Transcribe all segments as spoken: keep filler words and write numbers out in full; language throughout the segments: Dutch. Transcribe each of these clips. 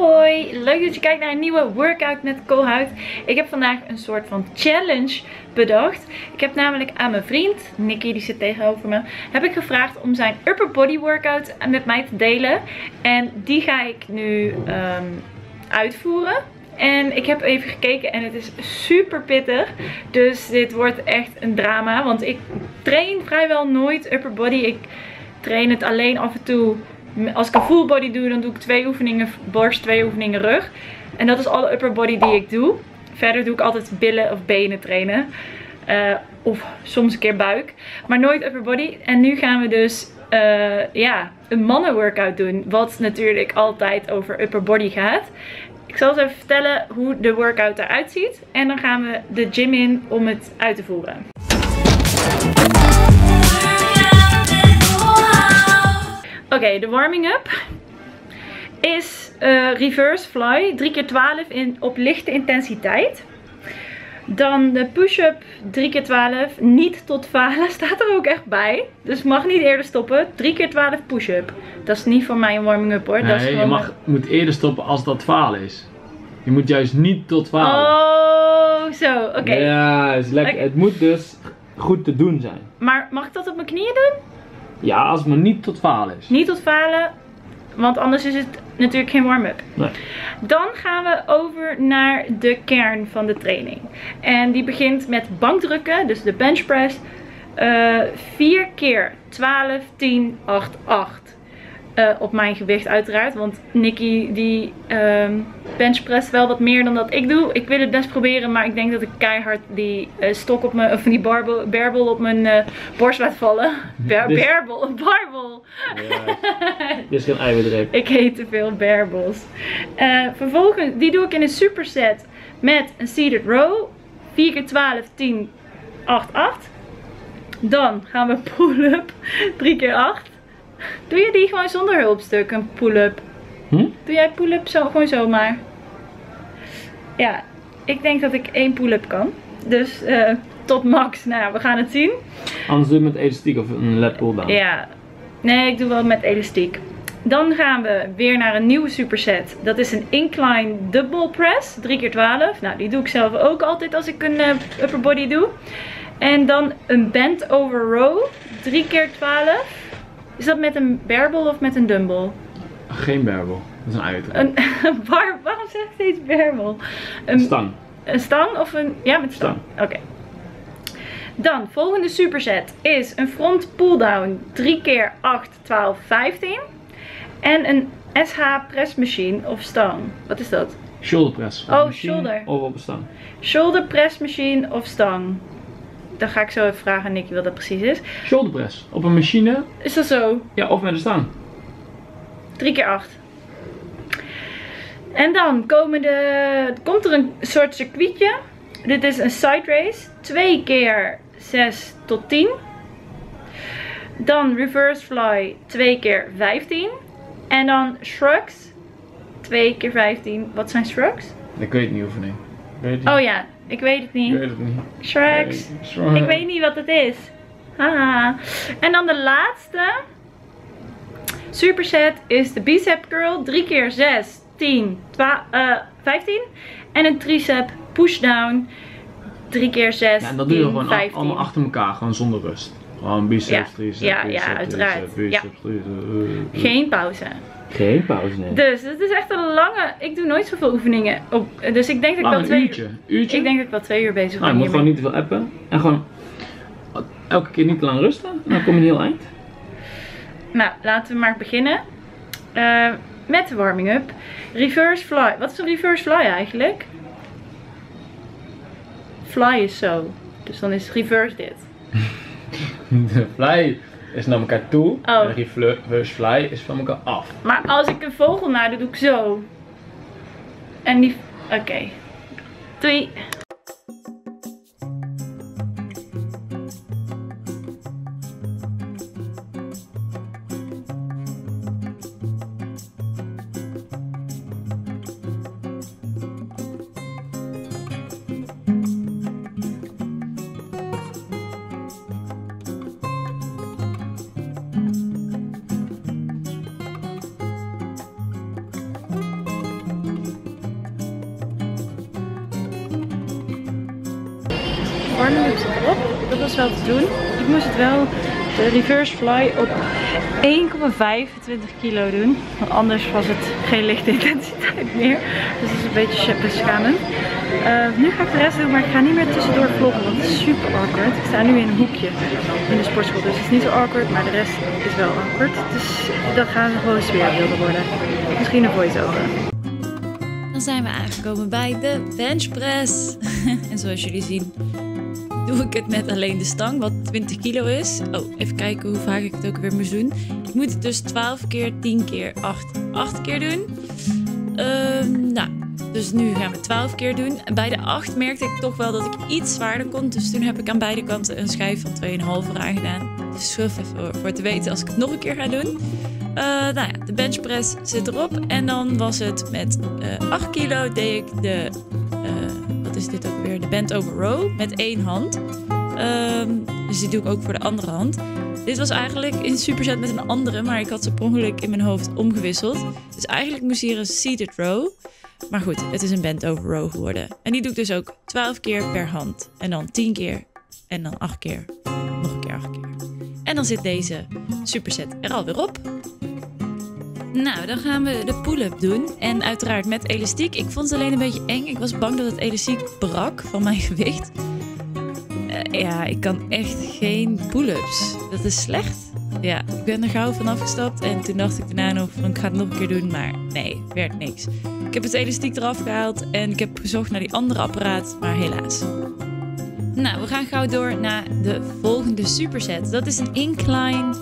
Hoi, leuk dat je kijkt naar een nieuwe workout met Koolhout. Ik heb vandaag een soort van challenge bedacht. Ik heb namelijk aan mijn vriend, Nikki, die zit tegenover me, heb ik gevraagd om zijn upper body workout met mij te delen. En die ga ik nu um, uitvoeren. En ik heb even gekeken en het is super pittig. Dus dit wordt echt een drama, want ik train vrijwel nooit upper body. Ik train het alleen af en toe. Als ik een full body doe, dan doe ik twee oefeningen borst, twee oefeningen rug. En dat is alle upper body die ik doe. Verder doe ik altijd billen of benen trainen. Uh, of soms een keer buik. Maar nooit upper body. En nu gaan we dus uh, ja, een mannen workout doen. Wat natuurlijk altijd over upper body gaat. Ik zal eens even vertellen hoe de workout eruit ziet. En dan gaan we de gym in om het uit te voeren. Oké, okay, de warming-up is uh, reverse fly, drie keer twaalf in, op lichte intensiteit. Dan de push-up, drie keer twaalf, niet tot falen, staat er ook echt bij. Dus mag niet eerder stoppen, drie keer twaalf push-up. Dat is niet voor mij een warming-up hoor. Nee, dat is je mag, een... moet eerder stoppen als dat falen is. Je moet juist niet tot falen. Oh, zo, oké. Okay. Ja, is lekker. Okay. Het moet dus goed te doen zijn. Maar mag ik dat op mijn knieën doen? Ja, als het maar niet tot falen is. Niet tot falen, want anders is het natuurlijk geen warm-up. Nee. Dan gaan we over naar de kern van de training. En die begint met bankdrukken, dus de bench press. Uh, vier keer twaalf, tien, acht, acht. Uh, op mijn gewicht uiteraard, want Nikki die uh, bench press wel wat meer dan dat ik doe. Ik wil het best proberen, maar ik denk dat ik keihard die uh, stok op mijn, of die barbel, barbel op mijn uh, borst laat vallen. Bar, dus, barbel, barbel! Dit is geen eiwitreep. Ik eet te veel barbels. Uh, vervolgens, die doe ik in een superset met een seated row. vier keer twaalf, tien, acht, acht. Dan gaan we pull-up, drie keer acht. Doe je die gewoon zonder hulpstuk, een pull-up? Hm? Doe jij pull-up zo, gewoon zomaar? Ja, ik denk dat ik één pull-up kan. Dus uh, tot max. Nou, we gaan het zien. Anders doe je met elastiek of een lat pull-down. Ja, nee, ik doe wel met elastiek. Dan gaan we weer naar een nieuwe superset. Dat is een incline double press, drie keer twaalf. Nou, die doe ik zelf ook altijd als ik een uh, upper body doe. En dan een bent over row, drie keer twaalf. Is dat met een barbel of met een dumbbell? Geen barbel, dat is een uitdruk. Een, een bar, waarom zeg ik steeds barbel? Een, een stang. Een stang of een... Ja, met stang. stang. Oké. Okay. Dan, volgende superset is een front pull-down drie keer acht, twaalf, vijftien. En een S H press machine of stang. Wat is dat? Shoulder press. Oh, shoulder. Of op een stang. Shoulder press machine of stang. Dan ga ik zo even vragen aan Nikki wat dat precies is. Shoulder press. Op een machine. Is dat zo? Ja, of met een stang. drie keer acht. En dan komen de, komt er een soort circuitje. Dit is een side race. twee keer zes tot tien. Dan reverse fly. twee keer vijftien. En dan shrugs. twee keer vijftien. Wat zijn shrugs? Ik weet het niet, oefening. Oh ja. Ik weet het niet. Ik weet het niet. Shrugs. Nee, ik weet niet wat het is. Haha. En dan de laatste superset is de bicep curl. drie keer zes, tien, vijftien. En een tricep pushdown. drie keer zes. Ja, en dat doe je gewoon al, allemaal achter elkaar. Gewoon zonder rust. Gewoon biceps, ja. tricep, ja, bicep, ja, uiteraard. Bicep, bicep, ja. Tricep. Geen pauze. Geen pauze, nee. Dus het is echt een lange... Ik doe nooit zoveel oefeningen. Op, dus ik denk dat Lang, ik wel twee uurtje. uur... Uurtje? Ik denk dat ik wel twee uur bezig ben. Nou, je moet gewoon niet te veel appen. En gewoon elke keer niet te lang rusten. En dan kom je heel eind. Nou, laten we maar beginnen. Uh, met de warming-up. Reverse fly. Wat is een reverse fly eigenlijk? Fly is zo. Dus dan is reverse dit. De fly... is naar elkaar toe, oh. En reverse fly is van elkaar af. Maar als ik een vogel nadoe, doe ik zo. En die... Oké. Okay. Doei. op. Dat was wel te doen. Ik moest het wel de reverse fly op één komma vijfentwintig kilo doen. Want anders was het geen lichte intensiteit meer. Dus dat is een beetje beschamend. Uh, nu ga ik de rest doen, maar ik ga niet meer tussendoor vloggen. Want het is super awkward. Ik sta nu in een hoekje in de sportschool. Dus het is niet zo awkward, maar de rest is wel awkward. Dus dat gaan gewoon sfeerbeelden worden. Misschien een voice-over. Zijn we aangekomen bij de benchpress. En zoals jullie zien doe ik het met alleen de stang, wat twintig kilo is. Oh, even kijken hoe vaak ik het ook weer moest doen. Ik moet het dus twaalf keer, tien keer, acht, acht keer doen. Um, nou, dus nu gaan we twaalf keer doen. En bij de acht merkte ik toch wel dat ik iets zwaarder kon. Dus toen heb ik aan beide kanten een schijf van twee komma vijf eraan gedaan. Dus schuf even voor te weten als ik het nog een keer ga doen. Uh, nou ja, de benchpress zit erop en dan was het met uh, acht kilo deed ik de, uh, wat is dit ook weer, de bent over row met één hand. Um, dus die doe ik ook voor de andere hand. Dit was eigenlijk in superset met een andere, maar ik had ze per ongeluk in mijn hoofd omgewisseld. Dus eigenlijk moest hier een seated row. Maar goed, het is een bent over row geworden. En die doe ik dus ook twaalf keer per hand. En dan tien keer en dan acht keer en dan nog een keer acht keer. En dan zit deze superset er alweer op. Nou, dan gaan we de pull-up doen. En uiteraard met elastiek. Ik vond het alleen een beetje eng. Ik was bang dat het elastiek brak van mijn gewicht. Uh, ja, ik kan echt geen pull-ups. Dat is slecht. Ja, ik ben er gauw van afgestapt. En toen dacht ik daarna nog van ik ga het nog een keer doen. Maar nee, werd niks. Ik heb het elastiek eraf gehaald. En ik heb gezocht naar die andere apparaat. Maar helaas. Nou, we gaan gauw door naar de volgende superset. Dat is een incline...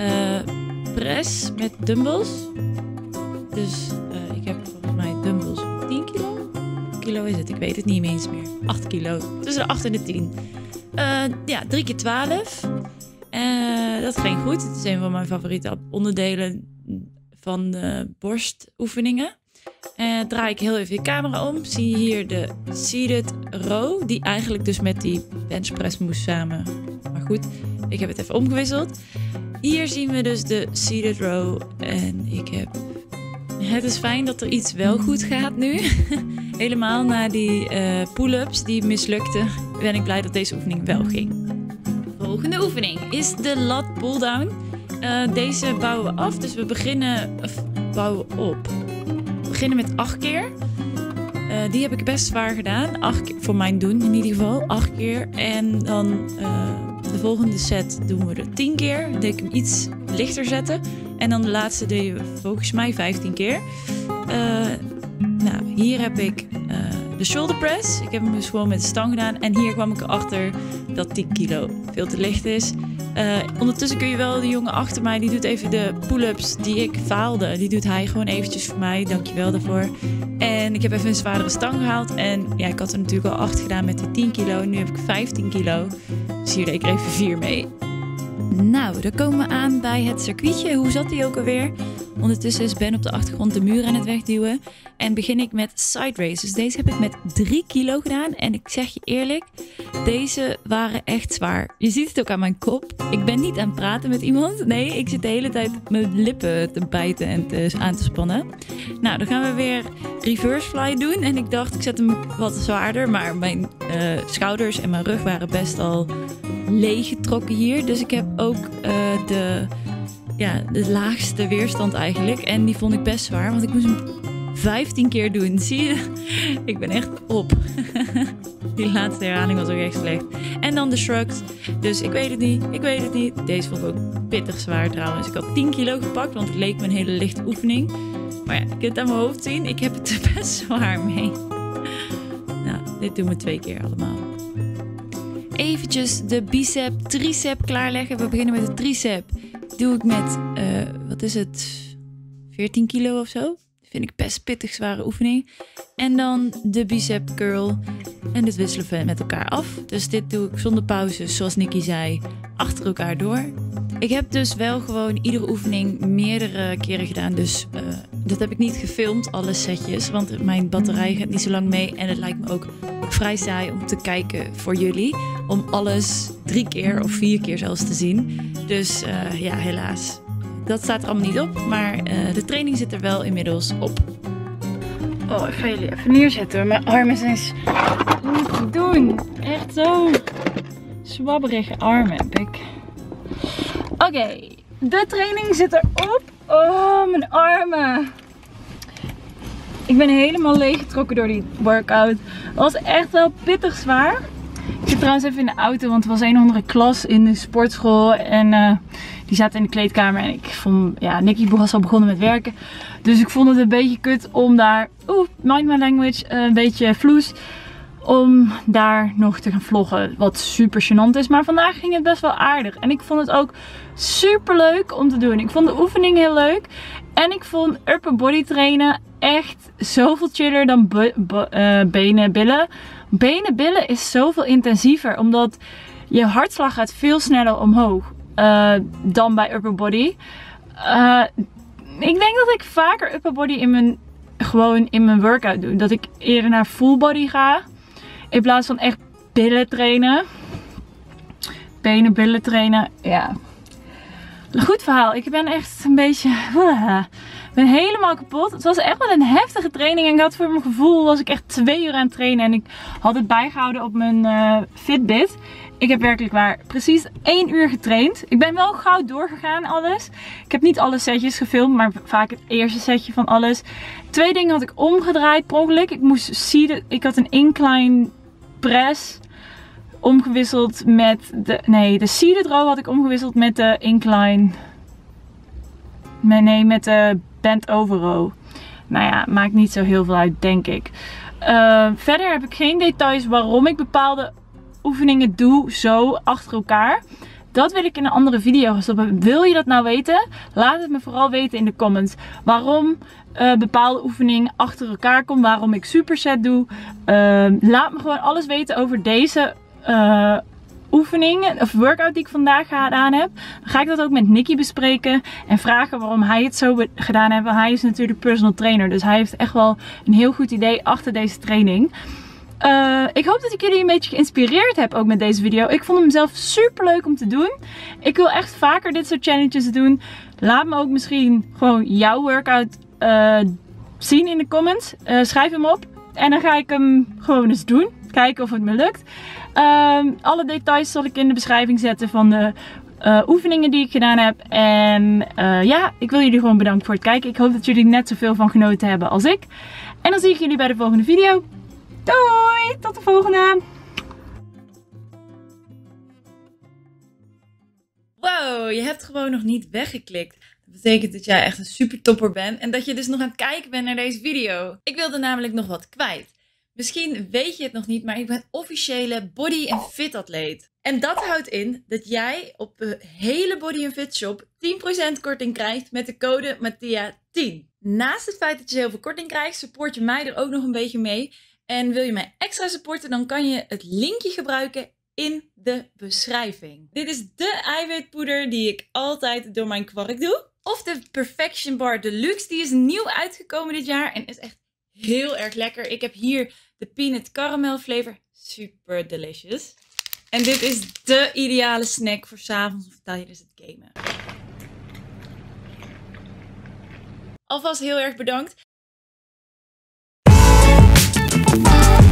Uh, press met dumbbells. Dus uh, ik heb volgens mij dumbbells op tien kilo. Hoeveel kilo is het? Ik weet het niet eens meer. acht kilo. Tussen de acht en de tien. Uh, ja, drie keer twaalf. Uh, dat ging goed. Het is een van mijn favoriete onderdelen van de borstoefeningen. Uh, draai ik heel even de camera om. Zie je hier de seated row. Die eigenlijk dus met die benchpress moest samen. Maar goed, ik heb het even omgewisseld. Hier zien we dus de seated row en ik heb... Het is fijn dat er iets wel goed gaat nu. Helemaal na die uh, pull-ups die mislukten ben ik blij dat deze oefening wel ging. De volgende oefening is de lat pull-down. Uh, deze bouwen we af, dus we beginnen... Of, bouwen op. We beginnen met acht keer. Uh, die heb ik best zwaar gedaan. acht keer, voor mijn doen in ieder geval. acht keer en dan... Uh, De volgende set doen we er tien keer. Dan deed ik hem iets lichter zetten. En dan de laatste deed we volgens mij vijftien keer. Uh, nou, hier heb ik uh, de shoulder press. Ik heb hem dus gewoon met de stang gedaan. En hier kwam ik erachter dat tien kilo veel te licht is. Uh, ondertussen kun je wel de jongen achter mij, die doet even de pull-ups die ik faalde. Die doet hij gewoon eventjes voor mij. Dankjewel daarvoor. En ik heb even een zwaardere stang gehaald. En ja, ik had er natuurlijk al acht gedaan met die tien kilo. Nu heb ik vijftien kilo. Dus hier deed ik er even vier mee. Nou, dan komen we aan bij het circuitje. Hoe zat die ook alweer? Ondertussen is Ben op de achtergrond de muur aan het wegduwen. En begin ik met side races. Deze heb ik met drie kilo gedaan. En ik zeg je eerlijk, deze waren echt zwaar. Je ziet het ook aan mijn kop. Ik ben niet aan het praten met iemand. Nee, ik zit de hele tijd mijn lippen te bijten en te, aan te spannen. Nou, dan gaan we weer reverse fly doen. En ik dacht, ik zet hem wat zwaarder. Maar mijn uh, schouders en mijn rug waren best al leeggetrokken hier. Dus ik heb ook uh, de... Ja, de laagste weerstand eigenlijk. En die vond ik best zwaar, want ik moest hem vijftien keer doen. Zie je? Ik ben echt op. Die laatste herhaling was ook echt slecht. En dan de shrugs. Dus ik weet het niet, ik weet het niet. Deze vond ik ook pittig zwaar trouwens. Ik had tien kilo gepakt, want het leek me een hele lichte oefening. Maar ja, je kunt het aan mijn hoofd zien. Ik heb het er best zwaar mee. Nou, dit doen we twee keer allemaal. Eventjes de bicep, tricep klaarleggen. We beginnen met de tricep. Doe ik met, uh, wat is het, veertien kilo of zo. Dat vind ik best pittig zware oefening. En dan de bicep curl. En dit wisselen we met elkaar af. Dus dit doe ik zonder pauzes, zoals Nikki zei, achter elkaar door. Ik heb dus wel gewoon iedere oefening meerdere keren gedaan. Dus uh, dat heb ik niet gefilmd, alle setjes. Want mijn batterij gaat niet zo lang mee. En het lijkt me ook vrij saai om te kijken voor jullie. Om alles drie keer of vier keer zelfs te zien. Dus uh, ja, helaas. Dat staat er allemaal niet op. Maar uh, de training zit er wel inmiddels op. Oh, ik ga jullie even neerzetten. Mijn arm is eens... Niet te doen. Echt zo. zwabberige armen heb ik. Oké, okay, de training zit erop. Oh, mijn armen. Ik ben helemaal leeggetrokken door die workout. Het was echt wel pittig zwaar. Ik zit trouwens even in de auto, want er was een of andere klas in de sportschool. En uh, die zaten in de kleedkamer. En ik vond, ja, Nikki was al begonnen met werken. Dus ik vond het een beetje kut om daar, oeh, mind my language, een beetje vloes. Om daar nog te gaan vloggen. Wat super gênant is. Maar vandaag ging het best wel aardig. En ik vond het ook super leuk om te doen. Ik vond de oefening heel leuk. En ik vond upper body trainen echt zoveel chiller dan be be uh, benen, billen. Benen, billen is zoveel intensiever. Omdat je hartslag gaat veel sneller omhoog. Uh, dan bij upper body. Uh, ik denk dat ik vaker upper body in mijn, gewoon in mijn workout doe. Dat ik eerder naar full body ga. In plaats van echt billen trainen. Benen, billen trainen. Ja. Goed verhaal. Ik ben echt een beetje... Ik ben helemaal kapot. Het was echt wel een heftige training. En ik had voor mijn gevoel... was ik echt twee uur aan het trainen. En ik had het bijgehouden op mijn uh, Fitbit. Ik heb werkelijk waar precies één uur getraind. Ik ben wel gauw doorgegaan alles. Ik heb niet alle setjes gefilmd. Maar vaak het eerste setje van alles. Twee dingen had ik omgedraaid per ongeluk. Ik moest seated. Ik had een incline... press omgewisseld met de, nee, de seated row had ik omgewisseld met de incline, nee, met de bent over row. Nou ja, maakt niet zo heel veel uit, denk ik. Uh, verder heb ik geen details waarom ik bepaalde oefeningen doe zo achter elkaar. Dat wil ik in een andere video gaan stoppen. Wil je dat nou weten? Laat het me vooral weten in de comments. Waarom uh, bepaalde oefeningen achter elkaar komt. Waarom ik superset doe. Uh, laat me gewoon alles weten over deze uh, oefening. Of workout die ik vandaag gedaan heb. Dan ga ik dat ook met Nikki bespreken. En vragen waarom hij het zo gedaan heeft. Want hij is natuurlijk personal trainer. Dus hij heeft echt wel een heel goed idee achter deze training. Uh, ik hoop dat ik jullie een beetje geïnspireerd heb ook met deze video. Ik vond hem zelf super leuk om te doen. Ik wil echt vaker dit soort challenges doen. Laat me ook misschien gewoon jouw workout uh, zien in de comments. Uh, schrijf hem op. En dan ga ik hem gewoon eens doen. Kijken of het me lukt. Uh, alle details zal ik in de beschrijving zetten van de uh, oefeningen die ik gedaan heb. En uh, ja, ik wil jullie gewoon bedanken voor het kijken. Ik hoop dat jullie net zoveel van genoten hebben als ik. En dan zie ik jullie bij de volgende video. Doei, tot de volgende! Wow, je hebt gewoon nog niet weggeklikt. Dat betekent dat jij echt een super topper bent en dat je dus nog aan het kijken bent naar deze video. Ik wilde namelijk nog wat kwijt. Misschien weet je het nog niet, maar ik ben officiële Body and Fit atleet. En dat houdt in dat jij op de hele Body and Fit shop tien procent korting krijgt met de code MATHIA tien. Naast het feit dat je heel veel korting krijgt, support je mij er ook nog een beetje mee. En wil je mij extra supporten, dan kan je het linkje gebruiken in de beschrijving. Dit is de eiwitpoeder die ik altijd door mijn kwark doe. Of de Perfection Bar Deluxe, die is nieuw uitgekomen dit jaar en is echt heel erg lekker. Ik heb hier de peanut caramel flavor, super delicious. En dit is de ideale snack voor 's avonds of tijdens het gamen. Alvast heel erg bedankt. Bye.